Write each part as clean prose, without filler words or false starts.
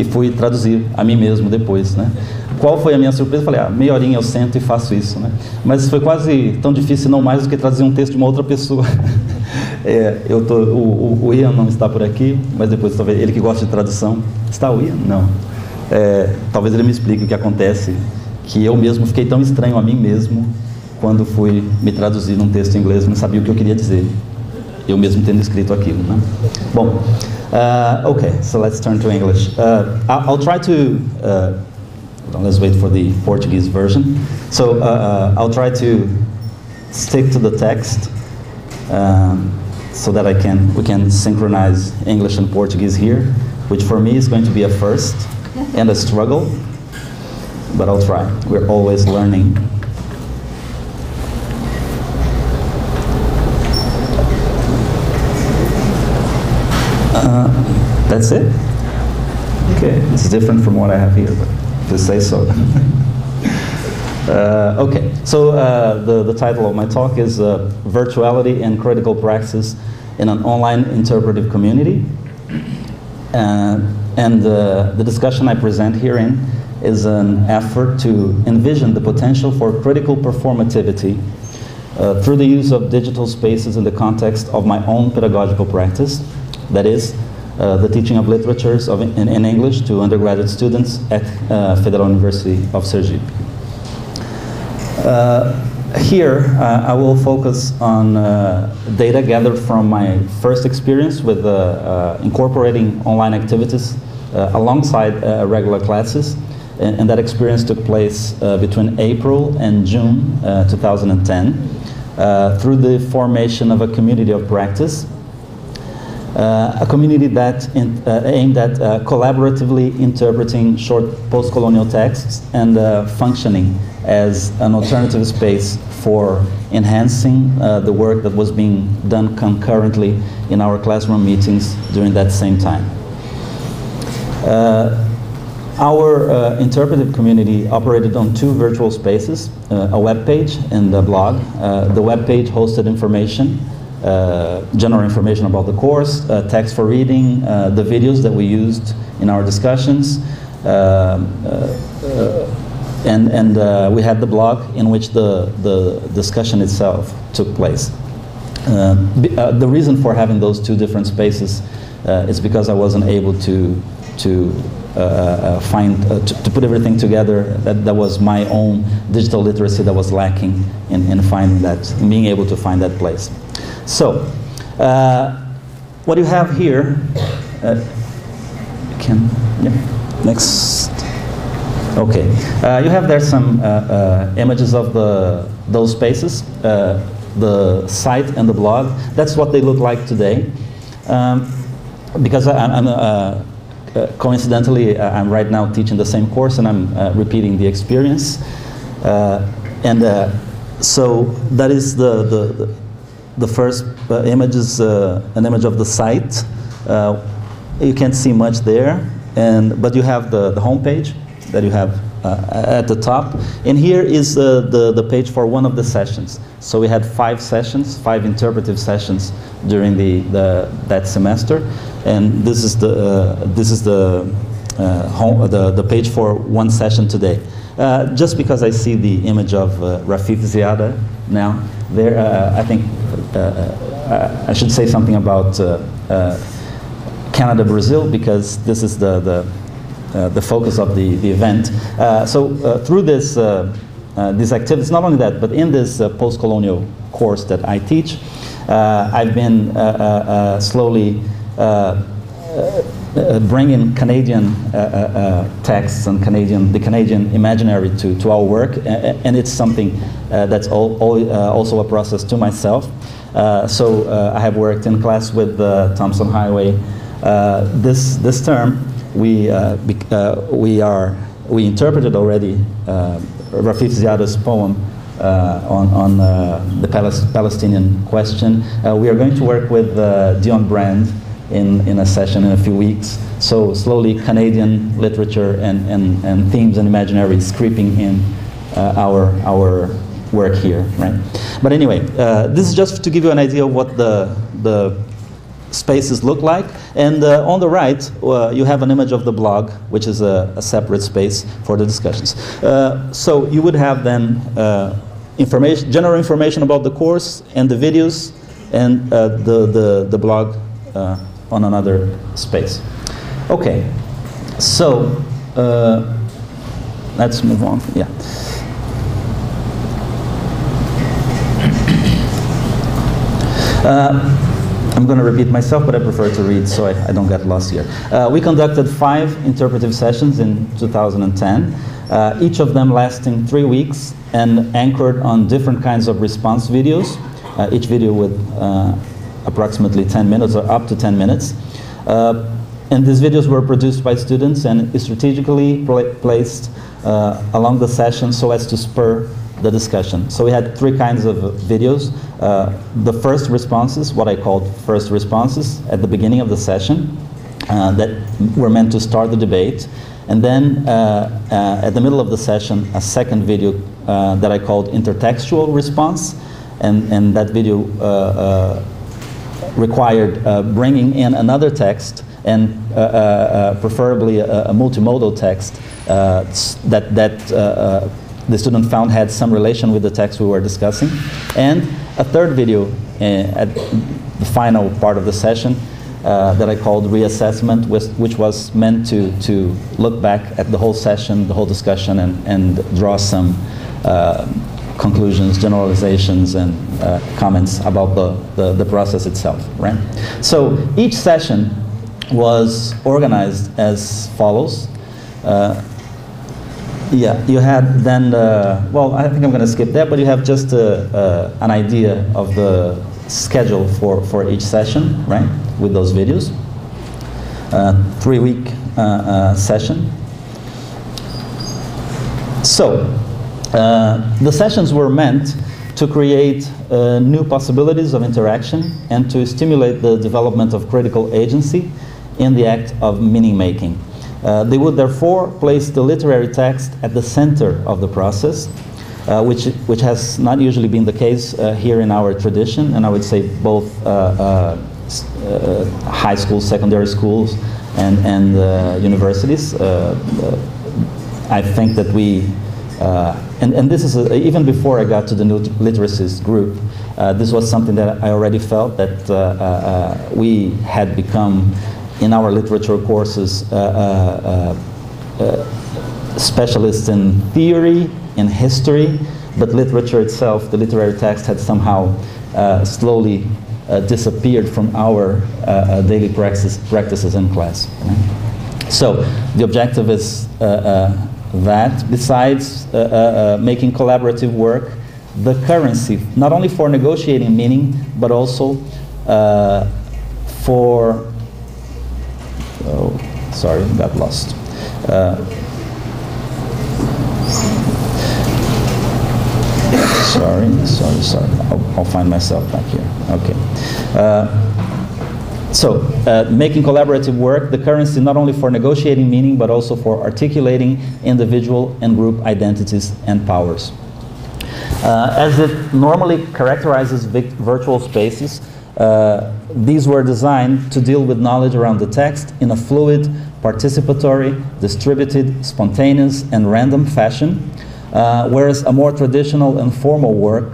e fui traduzir a mim mesmo depois, né? Qual foi a minha surpresa? Eu falei, ah, meia horinha eu sento e faço isso, né? Mas foi quase tão difícil, não mais, do que traduzir um texto de uma outra pessoa. O Ian não está por aqui, mas depois talvez ele que gosta de tradução. Está o Ian? Não. Talvez ele me explique o que acontece, que eu mesmo fiquei tão estranho a mim mesmo quando fui me traduzir num texto em inglês, não sabia o que eu queria dizer, eu mesmo tendo escrito aquilo, né? Bom, okay, so let's turn to English. I'll try to... let's wait for the Portuguese version. So I'll try to stick to the text so that we can synchronize English and Portuguese here, which for me is going to be a first and a struggle, but I'll try. We're always learning. That's it? Okay, it's different from what I have here, but to say so. Okay, so the title of my talk is Virtuality and Critical Praxis in an Online Interpretive Community. And the discussion I present herein is an effort to envision the potential for critical performativity through the use of digital spaces in the context of my own pedagogical practice, that is, the teaching of literatures in English to undergraduate students at Federal University of Sergipe. Here, I will focus on data gathered from my first experience with incorporating online activities alongside regular classes, and that experience took place between April and June 2010 through the formation of a community of practice. A community that aimed at collaboratively interpreting short post-colonial texts and functioning as an alternative space for enhancing the work that was being done concurrently in our classroom meetings during that same time. Our interpretive community operated on two virtual spaces, a web page and a blog. The web page hosted information, general information about the course, text for reading, the videos that we used in our discussions, and we had the blog in which the discussion itself took place. The reason for having those two different spaces is because I wasn't able to put everything together. That was my own digital literacy that was lacking in finding that, in being able to find that place. So, what you have here, next, okay. You have there some images of those spaces, the site and the blog. That's what they look like today. Because coincidentally, I'm right now teaching the same course and I'm repeating the experience. So that is the first image is an image of the site. You can't see much there, but you have the home page that you have at the top. And here is the page for one of the sessions. So we had 5 interpretive sessions during that semester. And this is the page for one session today. Just because I see the image of Rafif Ziada now, there, I think I should say something about Canada-Brazil, because this is the focus of the event. So through these activities, not only that, but in this post-colonial course that I teach, I've been slowly bringing Canadian texts and the Canadian imaginary to our work, and it's something that's also a process to myself. So I have worked in class with Thompson Highway. This term we interpreted already Rafif Ziada's poem on the Palestinian question. We are going to work with Dion Brand in a session in a few weeks. So slowly Canadian literature and themes and imaginaries creeping in our work here, right? But anyway, this is just to give you an idea of what the spaces look like. And on the right, you have an image of the blog, which is a separate space for the discussions. So you would have then information, general information about the course and the videos, and the blog on another space. Okay, so let's move on. Yeah. I'm going to repeat myself, but I prefer to read so I don't get lost here. We conducted 5 interpretive sessions in 2010, each of them lasting 3 weeks and anchored on different kinds of response videos. Each video with approximately 10 minutes or up to 10 minutes. And these videos were produced by students and strategically placed along the session so as to spur the discussion. So we had 3 kinds of videos. The first responses, what I called first responses, at the beginning of the session that were meant to start the debate. And then at the middle of the session, a second video that I called intertextual response. And that video required bringing in another text, and preferably a multimodal text that the student found had some relation with the text we were discussing. And a third video at the final part of the session that I called reassessment, which was meant to look back at the whole session, the whole discussion, and draw some conclusions, generalizations, and comments about the process itself, right? So each session was organized as follows. Yeah, you had then, well, I think I'm going to skip that, but you have just an idea of the schedule for each session, right, with those videos. 3-week session. So, the sessions were meant to create new possibilities of interaction and to stimulate the development of critical agency in the act of meaning-making. They would therefore place the literary text at the center of the process, which has not usually been the case here in our tradition, and I would say both high schools, secondary schools, and universities. I think that we... and this is even before I got to the new literacies group, this was something that I already felt that we had become in our literature courses specialists in theory, in history, but literature itself, the literary text, had somehow slowly disappeared from our daily practices in class. So the objective is that besides making collaborative work the currency, not only for negotiating meaning, but also for, oh, sorry, got lost. Sorry. I'll find myself back here. Okay. So, making collaborative work the currency not only for negotiating meaning, but also for articulating individual and group identities and powers. As it normally characterizes virtual spaces, these were designed to deal with knowledge around the text in a fluid, participatory, distributed, spontaneous, and random fashion. Whereas a more traditional and formal work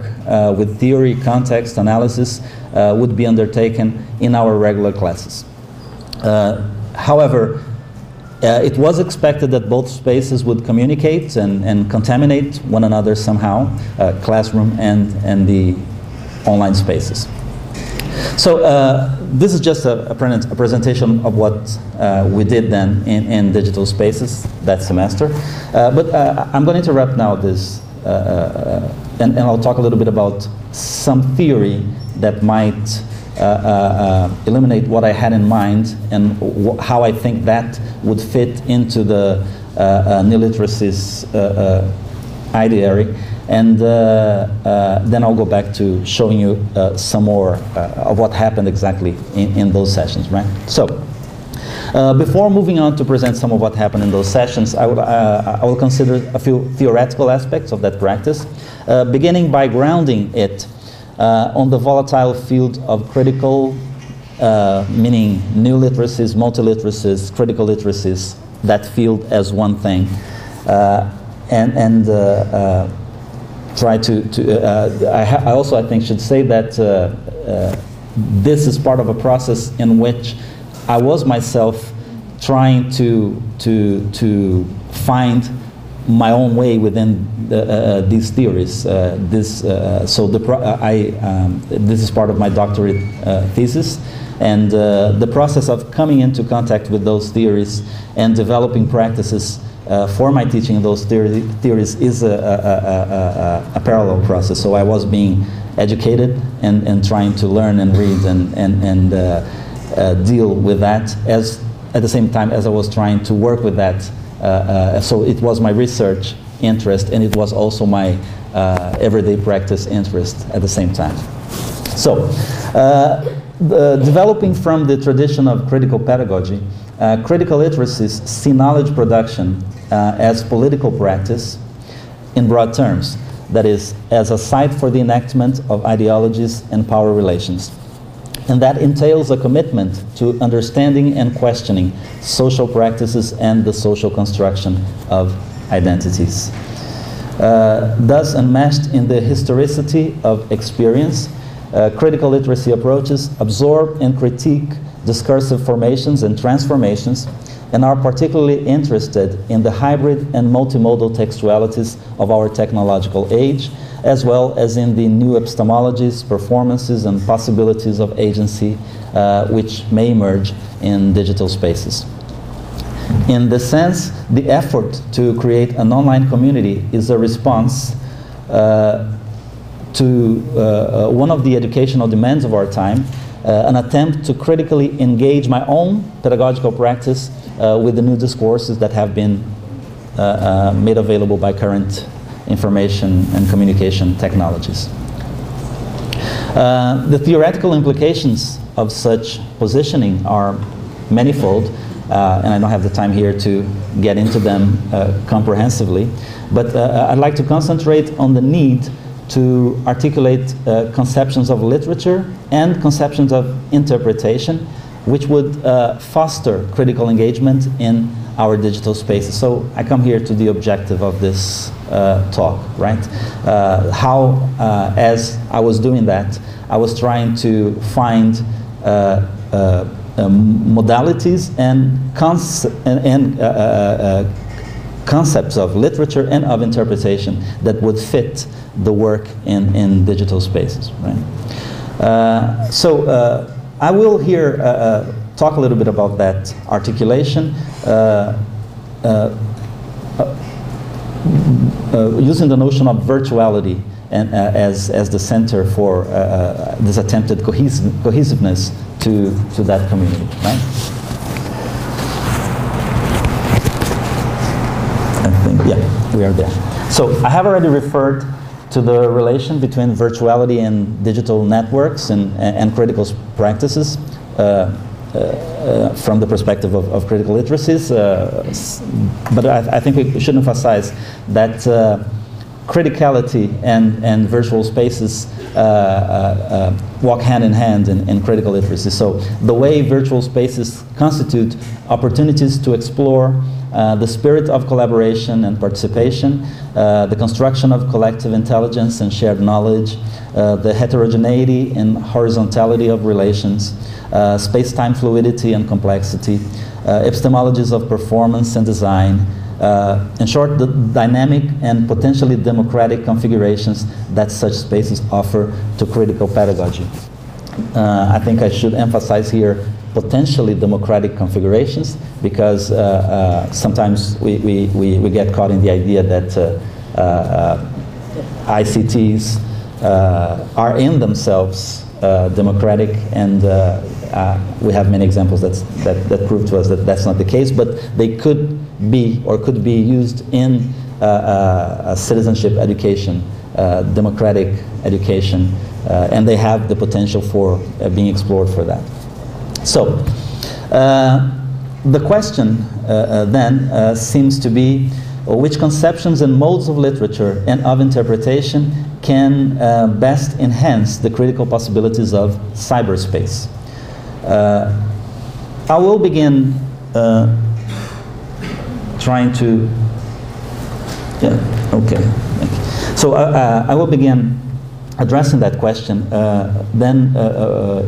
with theory, context, analysis would be undertaken in our regular classes. However, it was expected that both spaces would communicate and contaminate one another somehow, classroom and the online spaces. So this is just a presentation of what we did then in digital spaces that semester. But I'm going to interrupt now this, and I'll talk a little bit about some theory that might illuminate what I had in mind and how I think that would fit into the new literacies ideary. And then I'll go back to showing you some more of what happened exactly in those sessions, right? So, before moving on to present some of what happened in those sessions, I will consider a few theoretical aspects of that practice, beginning by grounding it on the volatile field of critical meaning new literacies, multiliteracies, critical literacies, that field as one thing, try I also, I think, should say that this is part of a process in which I was myself trying to find my own way within these theories. This is part of my doctorate thesis, and the process of coming into contact with those theories and developing practices for my teaching those theories is a parallel process. So I was being educated and trying to learn and read and deal with that as at the same time as I was trying to work with that. So it was my research interest, and it was also my everyday practice interest at the same time. So, developing from the tradition of critical pedagogy, critical literacies see knowledge production as political practice in broad terms, that is, as a site for the enactment of ideologies and power relations. And that entails a commitment to understanding and questioning social practices and the social construction of identities. Thus enmeshed in the historicity of experience, critical literacy approaches absorb and critique discursive formations and transformations, and are particularly interested in the hybrid and multimodal textualities of our technological age, as well as in the new epistemologies, performances, and possibilities of agency which may emerge in digital spaces. In this sense, the effort to create an online community is a response to one of the educational demands of our time, an attempt to critically engage my own pedagogical practice with the new discourses that have been made available by current information and communication technologies. The theoretical implications of such positioning are manifold, and I don't have the time here to get into them comprehensively, but I'd like to concentrate on the need to articulate conceptions of literature and conceptions of interpretation, which would foster critical engagement in our digital spaces. So I come here to the objective of this talk, right? As I was doing that, I was trying to find modalities and concepts of literature and of interpretation that would fit the work in digital spaces, right? I will here talk a little bit about that articulation using the notion of virtuality and, as the center for this attempted cohesiveness to that community, right? Yeah, we are there. So I have already referred to the relation between virtuality and digital networks and critical practices from the perspective of critical literacies. But I think we should emphasize that criticality and virtual spaces walk hand in hand in critical literacy. So the way virtual spaces constitute opportunities to explore the spirit of collaboration and participation, the construction of collective intelligence and shared knowledge, the heterogeneity and horizontality of relations, space-time fluidity and complexity, epistemologies of performance and design, in short, the dynamic and potentially democratic configurations that such spaces offer to critical pedagogy. I think I should emphasize here potentially democratic configurations, because sometimes we get caught in the idea that ICTs are in themselves democratic, and we have many examples that prove to us that that's not the case, but they could be used in citizenship education, democratic education, and they have the potential for being explored for that. So, the question then seems to be which conceptions and modes of literature and of interpretation can best enhance the critical possibilities of cyberspace. I will begin trying to, yeah, okay. So I will begin addressing that question, then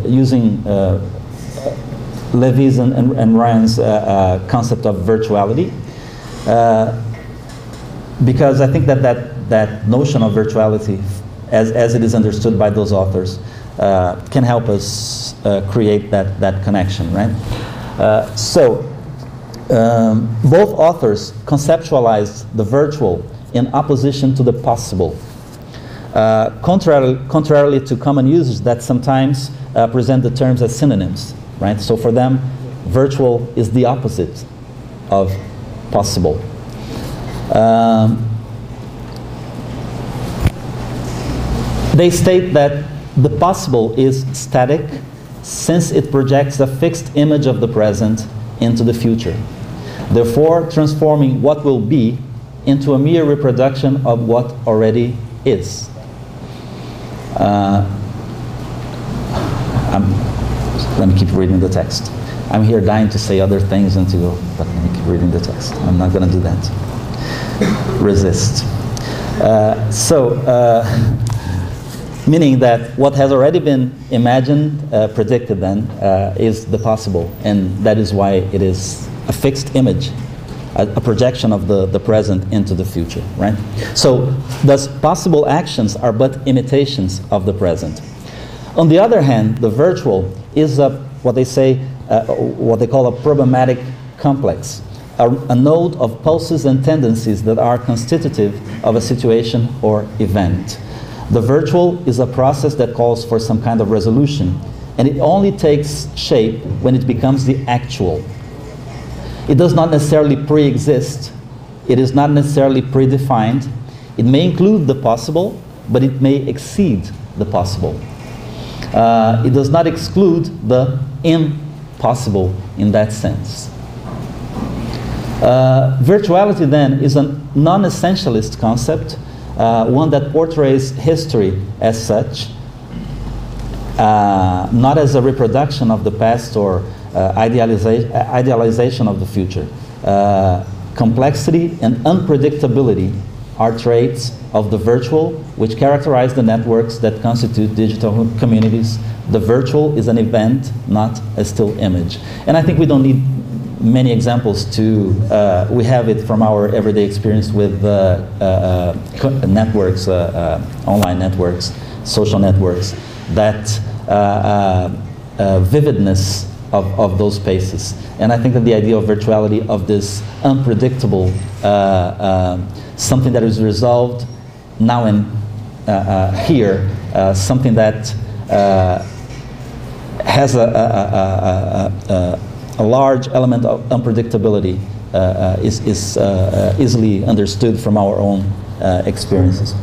using Lévy's and Ryan's concept of virtuality, because I think that that notion of virtuality, as it is understood by those authors, can help us create that connection, right? So both authors conceptualized the virtual in opposition to the possible, contrarily to common usage that sometimes present the terms as synonyms, right? So for them, virtual is the opposite of possible. They state that the possible is static since it projects a fixed image of the present into the future, therefore transforming what will be into a mere reproduction of what already is. Let me keep reading the text. I'm here dying to say other things and to go, but let me keep reading the text. I'm not going to do that. Resist. Meaning that what has already been imagined, predicted then, is the possible, and that is why it is a fixed image, a projection of the present into the future, right? So, thus, possible actions are but imitations of the present. On the other hand, the virtual is what they call a programmatic complex, a node of pulses and tendencies that are constitutive of a situation or event. The virtual is a process that calls for some kind of resolution, and it only takes shape when it becomes the actual. It does not necessarily pre-exist. It is not necessarily predefined. It may include the possible, but it may exceed the possible. It does not exclude the impossible in that sense. Virtuality, then, is a non-essentialist concept, one that portrays history as such, not as a reproduction of the past or idealization of the future. Complexity and unpredictability are traits of the virtual, which characterize the networks that constitute digital communities. The virtual is an event, not a still image. And I think we don't need many examples to, we have it from our everyday experience with networks, online networks, social networks, that vividness of those spaces. And I think that the idea of virtuality, of this unpredictable, something that is resolved now and here, something that has a large element of unpredictability, is easily understood from our own experiences.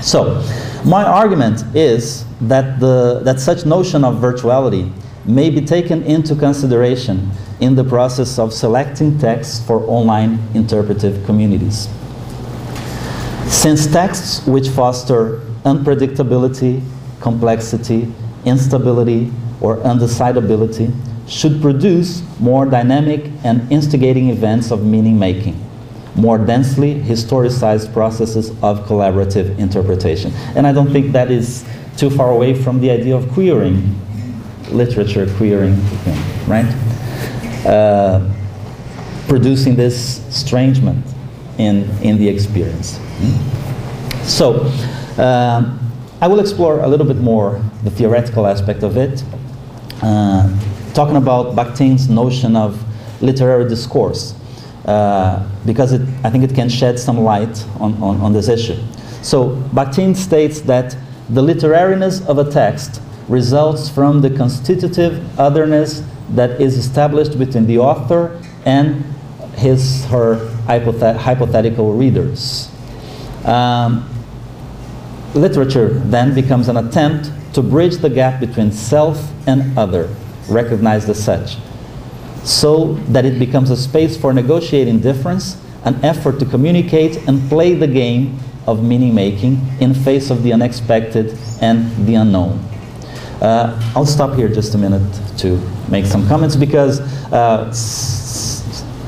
So, my argument is that that such notion of virtuality may be taken into consideration in the process of selecting texts for online interpretive communities, since texts which foster unpredictability, complexity, instability, or undecidability should produce more dynamic and instigating events of meaning-making, more densely historicized processes of collaborative interpretation. And I don't think that is too far away from the idea of queering, literature queering, right? Producing this estrangement in the experience. So, I will explore a little bit more the theoretical aspect of it, talking about Bakhtin's notion of literary discourse, because I think it can shed some light on this issue. So, Bakhtin states that the literariness of a text results from the constitutive otherness that is established between the author and her hypothetical readers. Literature then becomes an attempt to bridge the gap between self and other, recognized as such, so that it becomes a space for negotiating difference, an effort to communicate and play the game of meaning-making in face of the unexpected and the unknown. I'll stop here just a minute to make some comments, because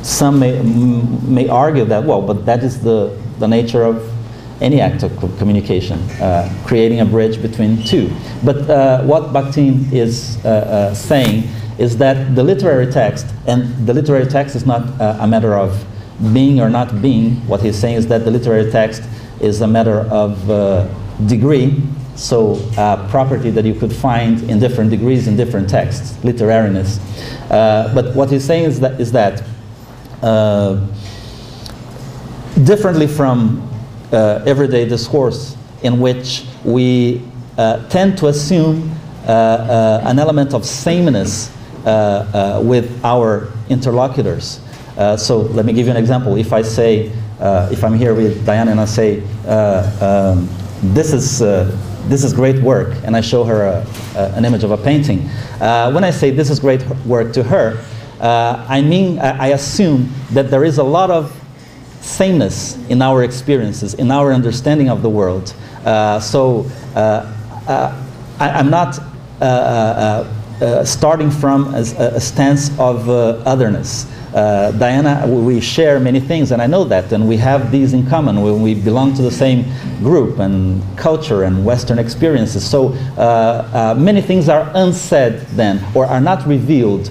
some may argue that, well, but that is the nature of any act of communication, creating a bridge between two. But what Bakhtin is saying is that the literary text, and the literary text is not a matter of being or not being. What he's saying is that the literary text is a matter of degree, so property that you could find in different degrees in different texts, literariness. But what he's saying is that differently from everyday discourse, in which we tend to assume an element of sameness with our interlocutors. So let me give you an example. If I say, if I'm here with Diana and I say, this is great work, and I show her an image of a painting, when I say this is great work to her, I mean, I assume that there is a lot of sameness in our experiences, in our understanding of the world. I'm not starting from a stance of otherness. Diana, we share many things, and I know that, and we have these in common. We belong to the same group and culture and Western experiences. So many things are unsaid then, or are not revealed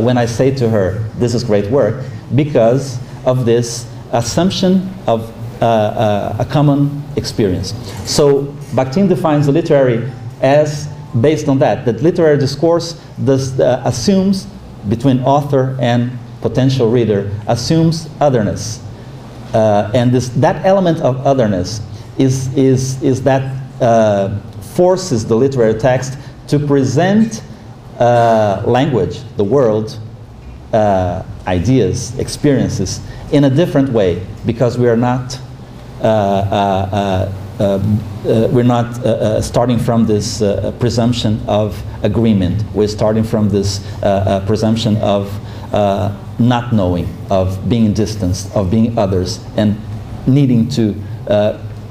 when I say to her, this is great work, because of this assumption of a common experience. So Bakhtin defines the literary as based on that literary discourse does, assumes, between author and potential reader, assumes otherness, and that element of otherness is that forces the literary text to present language, the world, ideas, experiences in a different way, because we are not starting from this presumption of agreement. We're starting from this presumption of not knowing, of being distanced, of being others, and needing to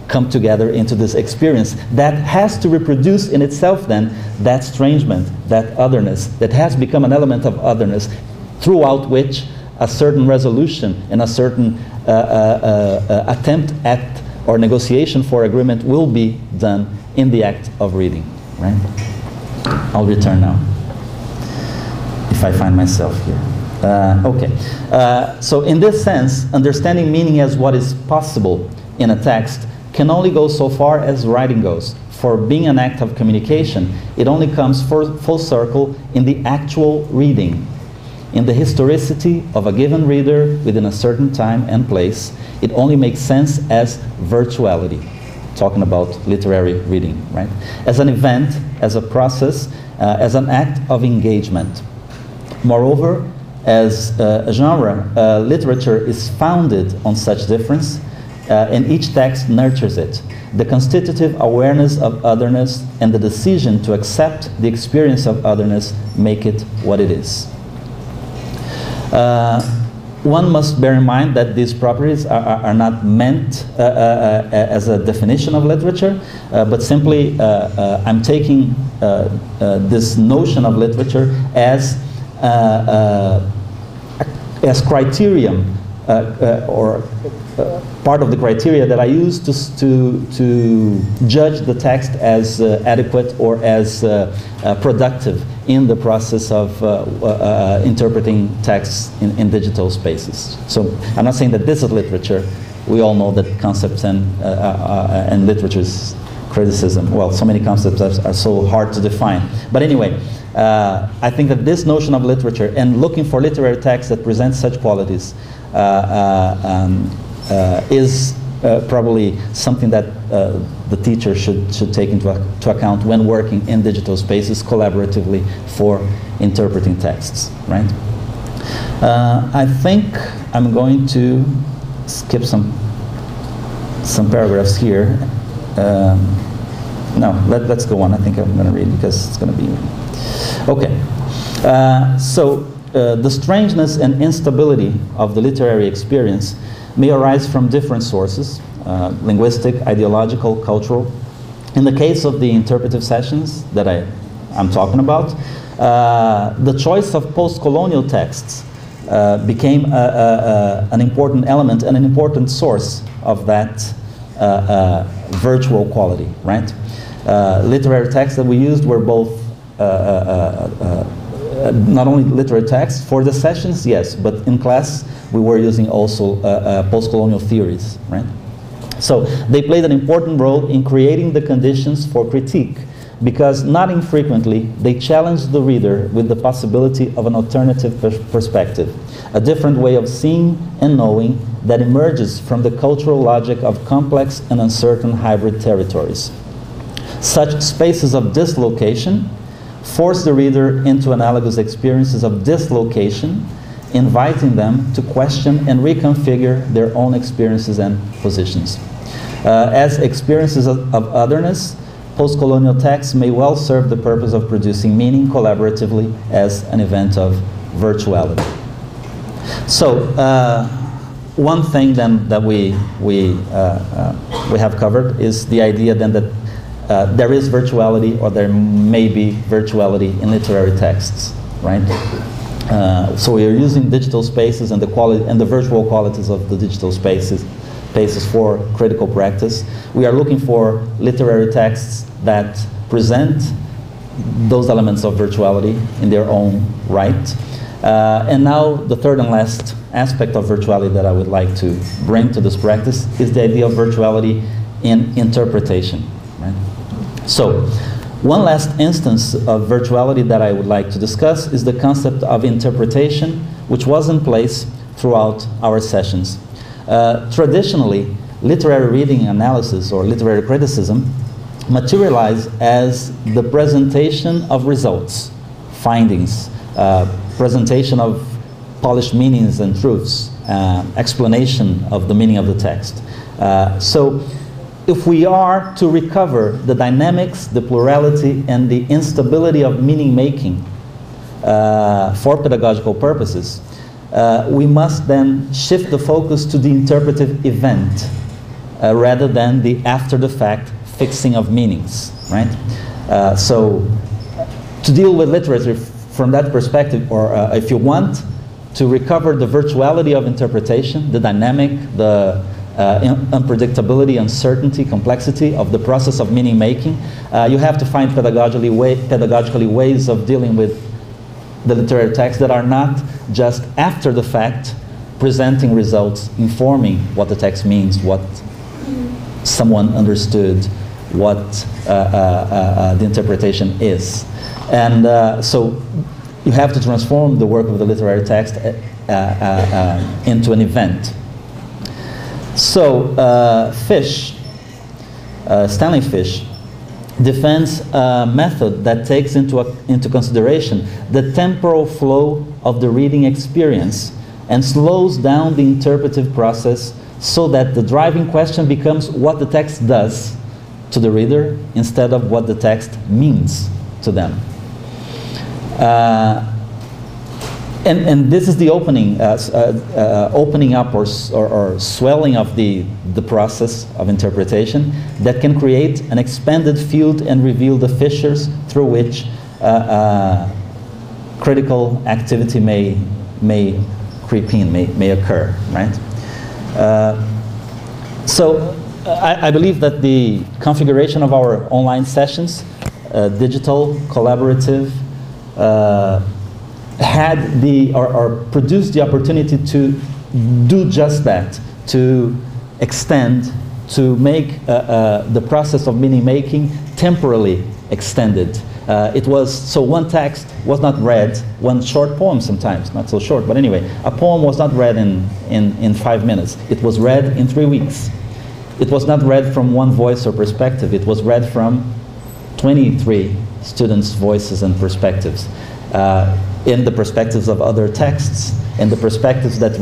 come together into this experience that has to reproduce in itself then that estrangement, that otherness, that has become an element of otherness, throughout which a certain resolution and a certain attempt at or negotiation for agreement will be done in the act of reading. Right? I'll return now, if I find myself here. Okay. So in this sense, understanding meaning as what is possible in a text can only go so far as writing goes. For being an act of communication, it only comes full circle in the actual reading, in the historicity of a given reader within a certain time and place. It only makes sense as virtuality, talking about literary reading, right? As an event, as a process, as an act of engagement. Moreover, as a genre, literature is founded on such difference, and each text nurtures it. The constitutive awareness of otherness and the decision to accept the experience of otherness make it what it is. One must bear in mind that these properties are not meant as a definition of literature, but simply I'm taking this notion of literature as criterion or part of the criteria that I use to judge the text as adequate or as productive in the process of interpreting texts in digital spaces. So I'm not saying that this is literature. We all know that concepts and literature's criticism, well, so many concepts are so hard to define. But anyway, I think that this notion of literature and looking for literary texts that present such qualities is probably something that the teacher should take into account when working in digital spaces collaboratively for interpreting texts, right? I think I'm going to skip some paragraphs here. No, let's go on. I think I'm going to read because it's going to be... Okay. So the strangeness and instability of the literary experience may arise from different sources, linguistic, ideological, cultural. In the case of the interpretive sessions that I I'm talking about. The choice of post-colonial texts became an important element and an important source of that virtual quality, right? Literary texts that we used were both not only literary texts for the sessions, yes, but in class we were using also post-colonial theories, right? So they played an important role in creating the conditions for critique, because not infrequently they challenged the reader with the possibility of an alternative perspective, a different way of seeing and knowing that emerges from the cultural logic of complex and uncertain hybrid territories. Such spaces of dislocation force the reader into analogous experiences of dislocation, inviting them to question and reconfigure their own experiences and positions. As experiences of otherness, post-colonial texts may well serve the purpose of producing meaning collaboratively as an event of virtuality. So, one thing then that we have covered is the idea then that there is virtuality, or there may be virtuality in literary texts, right? So we are using digital spaces and the quality and the virtual qualities of the digital spaces for critical practice. We are looking for literary texts that present those elements of virtuality in their own right. And now the third and last aspect of virtuality that I would like to bring to this practice is the idea of virtuality in interpretation. Right? So, one last instance of virtuality that I would like to discuss is the concept of interpretation, which was in place throughout our sessions. Traditionally, literary reading analysis or literary criticism materialized as the presentation of results, findings, presentation of polished meanings and truths, explanation of the meaning of the text. So, if we are to recover the dynamics, the plurality, and the instability of meaning-making for pedagogical purposes, we must then shift the focus to the interpretive event rather than the after-the-fact fixing of meanings, right? So, to deal with literature from that perspective, or if you want to recover the virtuality of interpretation, the dynamic, the unpredictability, uncertainty, complexity of the process of meaning-making, you have to find pedagogically ways of dealing with the literary texts that are not just after the fact presenting results, informing what the text means, what someone understood, what the interpretation is. And so you have to transform the work of the literary text into an event. So, Fish, Stanley Fish, defends a method that takes into consideration the temporal flow of the reading experience and slows down the interpretive process so that the driving question becomes what the text does to the reader instead of what the text means to them. And this is the opening, opening up or swelling of the process of interpretation that can create an expanded field and reveal the fissures through which critical activity may creep in, may occur, right? So I believe that the configuration of our online sessions, digital, collaborative, had or produced the opportunity to do just that, to extend, to make the process of meaning making temporally extended. It was, so one text was not read, one short poem sometimes, not so short, but anyway, a poem was not read in 5 minutes. It was read in 3 weeks. It was not read from one voice or perspective. It was read from 23 students' voices and perspectives. In the perspectives of other texts, and the perspectives that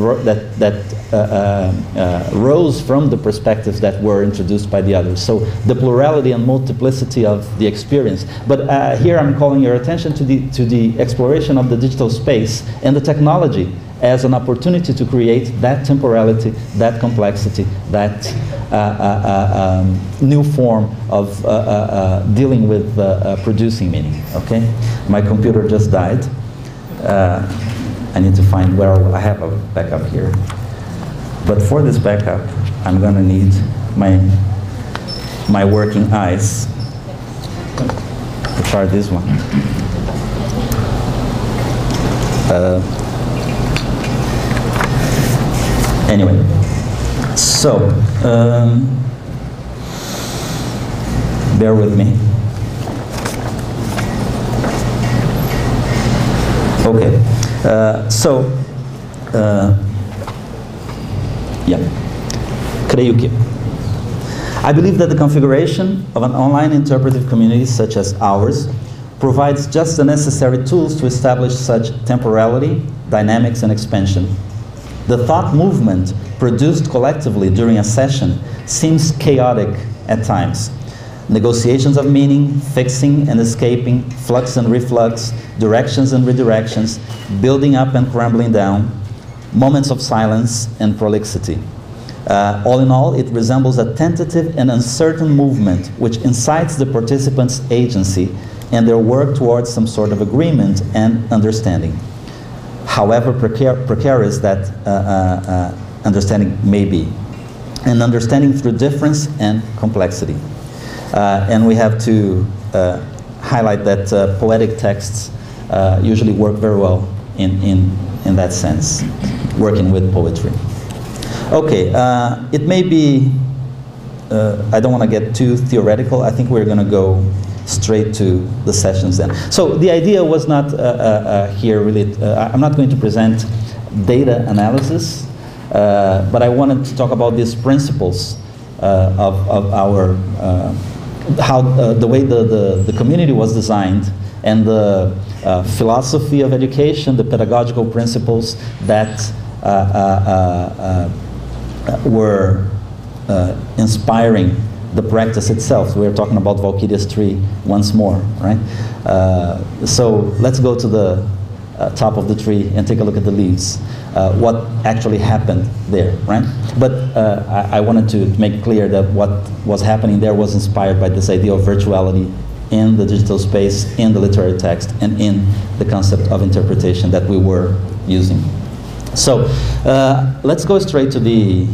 rose from the perspectives that were introduced by the others. So the plurality and multiplicity of the experience. But here I'm calling your attention to the exploration of the digital space and the technology as an opportunity to create that temporality, that complexity, that new form of dealing with producing meaning, okay? My computer just died. I need to find where I have a backup here. But for this backup, I'm gonna need my working eyes, which are this one. Anyway, so bear with me. Okay, yeah, creio que. I believe that the configuration of an online interpretive community such as ours provides just the necessary tools to establish such temporality, dynamics, and expansion. The thought movement produced collectively during a session seems chaotic at times. Negotiations of meaning, fixing and escaping, flux and reflux, directions and redirections, building up and crumbling down, moments of silence and prolixity. All in all, it resembles a tentative and uncertain movement which incites the participants' agency and their work towards some sort of agreement and understanding. However precarious that understanding may be, and understanding through difference and complexity. And we have to highlight that poetic texts usually work very well in that sense, working with poetry. Okay, it may be, I don't want to get too theoretical. I think we're going to go straight to the sessions then. So the idea was not here really, I'm not going to present data analysis, but I wanted to talk about these principles of our, the way the community was designed and the philosophy of education, the pedagogical principles that were inspiring the practice itself. We're talking about Walkyria's tree once more, right? So let's go to the top of the tree and take a look at the leaves. What actually happened there, right? But I wanted to make clear that what was happening there was inspired by this idea of virtuality in the digital space, in the literary text, and in the concept of interpretation that we were using. So let's go straight to the,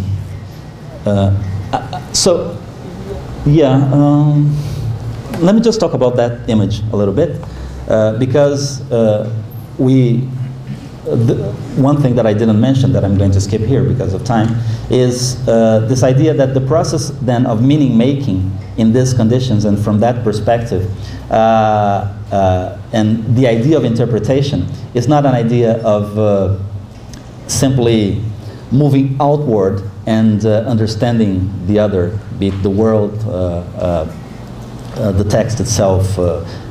so, yeah, let me just talk about that image a little bit, because one thing that I didn't mention that I'm going to skip here because of time is this idea that the process then of meaning making in these conditions and from that perspective, and the idea of interpretation is not an idea of simply moving outward and understanding the other, be it the world, the text itself,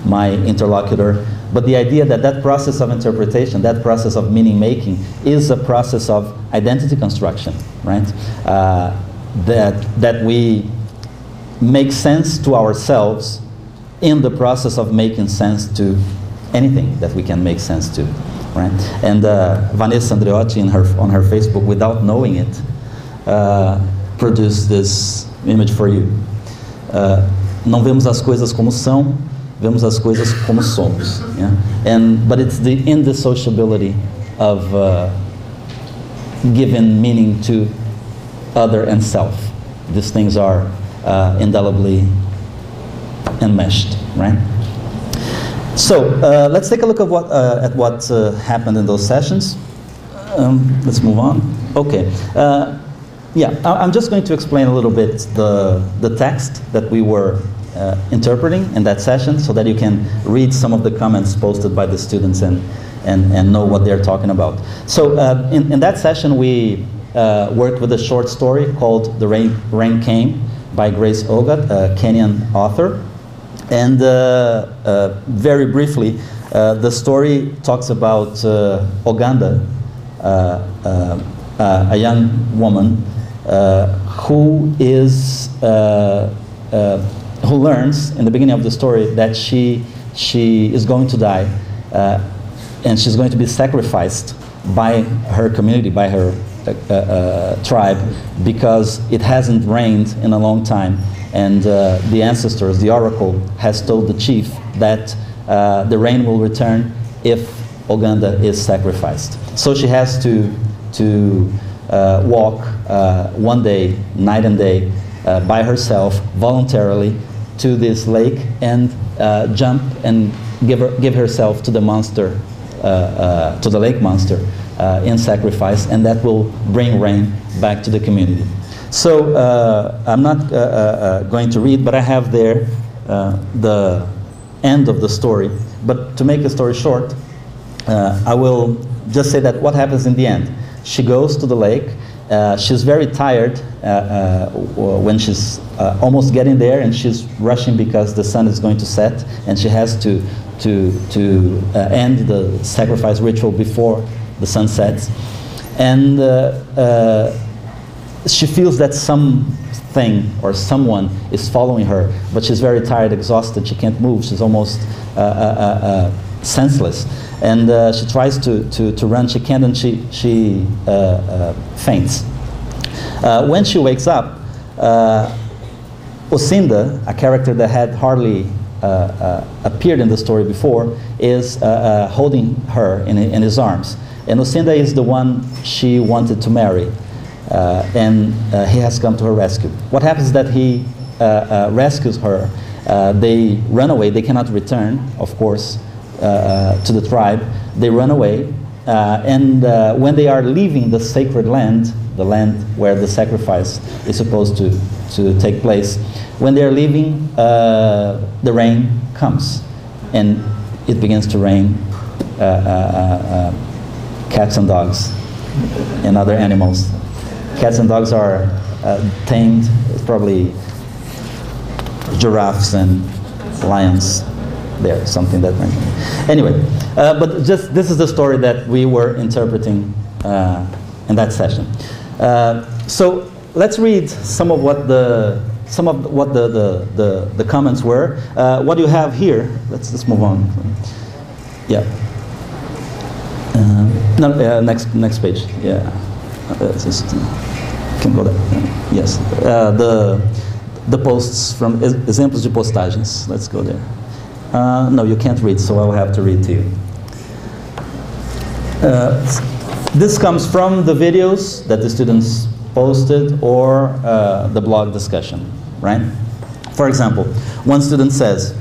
my interlocutor, but the idea that that process of interpretation, that process of meaning making is a process of identity construction, right? That we make sense to ourselves in the process of making sense to anything that we can make sense to. Right? And Vanessa Andreotti on her Facebook, without knowing it, produced this image for you. Não vemos as coisas como são, vemos as coisas como somos. Yeah? But it's the indissociability of giving meaning to other and self. These things are indelibly enmeshed, right? So let's take a look at what, happened in those sessions. Let's move on. Okay. Yeah, I'm just going to explain a little bit the text that we were interpreting in that session so that you can read some of the comments posted by the students and know what they're talking about. So in that session, we worked with a short story called The Rain Came by Grace Ogot, a Kenyan author. And very briefly, the story talks about Oganda, a young woman who learns in the beginning of the story that she is going to die and she's going to be sacrificed by her community, by her tribe, because it hasn't rained in a long time. And the ancestors, the oracle, has told the chief that the rain will return if Oganda is sacrificed. So she has to walk one day, night and day, by herself, voluntarily, to this lake and jump and give herself to the monster, to the lake monster, in sacrifice, and that will bring rain back to the community. So I'm not going to read, but I have there the end of the story. But to make the story short, I will just say that what happens in the end. She goes to the lake. She's very tired when she's almost getting there, and she's rushing because the sun is going to set, and she has to end the sacrifice ritual before the sun sets. And she feels that something or someone is following her, but she's very tired, exhausted. She can't move. She's almost senseless. And she tries to run. She can't, and she faints. When she wakes up, Osinda, a character that had hardly appeared in the story before, is holding her in his arms. And Osinda is the one she wanted to marry. And he has come to her rescue. What happens is that he rescues her. They run away. They cannot return, of course, to the tribe. They run away. And when they are leaving the sacred land, the land where the sacrifice is supposed to take place, when they are leaving, the rain comes. And it begins to rain cats and dogs and other animals. Cats and dogs are tamed, probably giraffes and lions. There, something that might be. Anyway, but just this is the story that we were interpreting in that session. So let's read some of what the comments were. What you have here? Let's just move on. Yeah. No, next page. Yeah. Can go there. Yes. The posts from exemplos de postagens. Let's go there. No, you can't read, so I'll have to read to you. This comes from the videos that the students posted or the blog discussion, right? For example, one student says,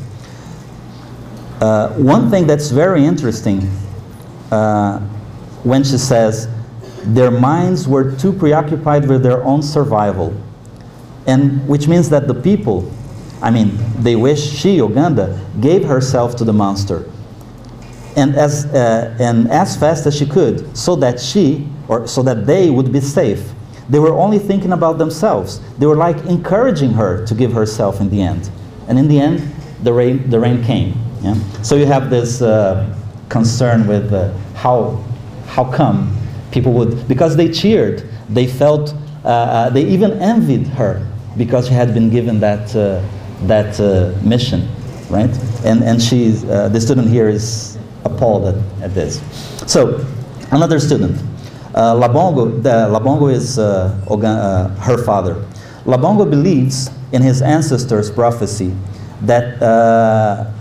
one thing that's very interesting when she says, their minds were too preoccupied with their own survival, and which means that the people, I mean, they wish she, Oganda, gave herself to the monster, and as fast as she could, so that they would be safe. They were only thinking about themselves. They were like encouraging her to give herself in the end, and in the end, the rain came. Yeah? So you have this concern with how come people would, because they cheered, they felt, they even envied her because she had been given that. That mission, right? And she's, the student here is appalled at this. So, another student, Labongo is her father. Labongo believes in his ancestors' prophecy that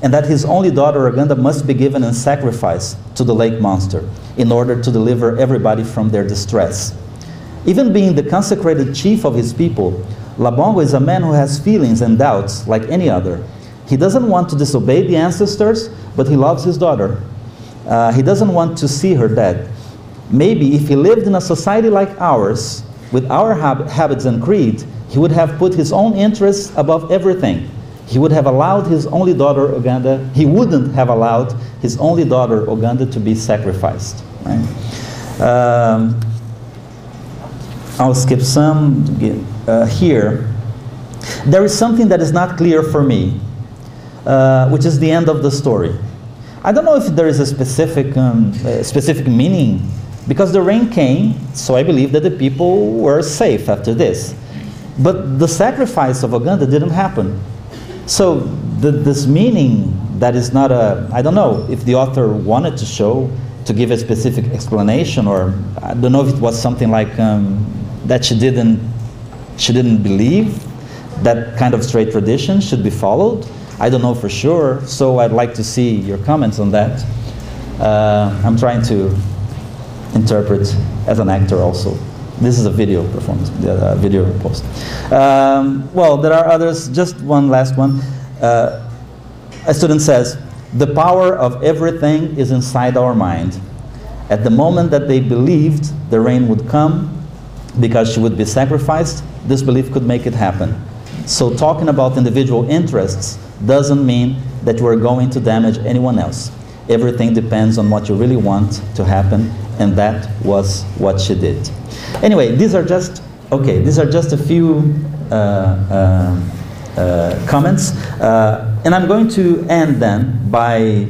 and that his only daughter Oganda must be given in sacrifice to the lake monster in order to deliver everybody from their distress. Even being the consecrated chief of his people, Labongo is a man who has feelings and doubts like any other. He doesn't want to disobey the ancestors, but he loves his daughter. He doesn't want to see her dead. Maybe if he lived in a society like ours, with our habits and creed, he would have put his own interests above everything. He would have allowed his only daughter, Oganda, he wouldn't have allowed his only daughter, Oganda, to be sacrificed. Right? I'll skip some. Here, there is something that is not clear for me, which is the end of the story. I don't know if there is a specific meaning, because the rain came, so I believe that the people were safe after this. But the sacrifice of Oganda didn't happen. So this meaning that is not I don't know if the author wanted to show to give a specific explanation, or I don't know if it was something like that she didn't believe that kind of straight tradition should be followed. I don't know for sure, so I'd like to see your comments on that. I'm trying to interpret as an actor also. This is a video performance, video post. Well, there are others, just one last one. A student says, the power of everything is inside our mind. At the moment that they believed the rain would come because she would be sacrificed, this belief could make it happen. So talking about individual interests doesn't mean that we're going to damage anyone else. Everything depends on what you really want to happen, and that was what she did. Anyway, these are just, okay, these are just a few comments. And I'm going to end then by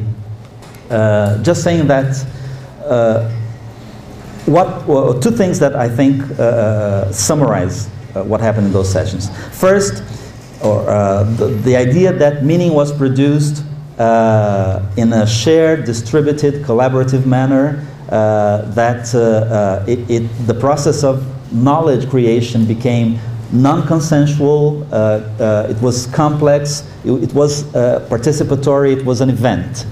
just saying that two things that I think summarize what happened in those sessions. First, the idea that meaning was produced in a shared, distributed, collaborative manner, the process of knowledge creation became non-consensual, it was complex, it was participatory, it was an event,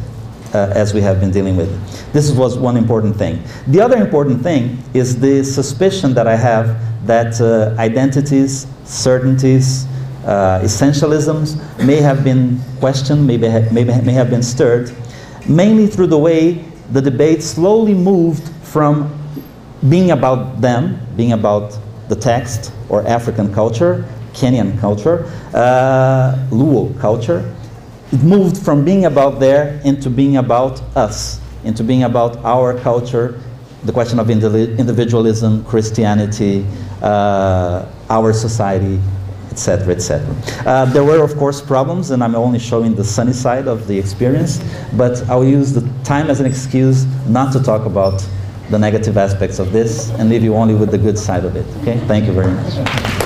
as we have been dealing with. This was one important thing. The other important thing is the suspicion that I have that identities, certainties, essentialisms may have been questioned, may have been stirred, mainly through the way the debate slowly moved from being about them, being about the text or African culture, Kenyan culture, Luo culture. It moved from being about there into being about us, into being about our culture, the question of individualism, Christianity, our society, etc., etc. There were, of course, problems, and I'm only showing the sunny side of the experience, but I'll use the time as an excuse not to talk about the negative aspects of this and leave you only with the good side of it. Okay? Thank you very much.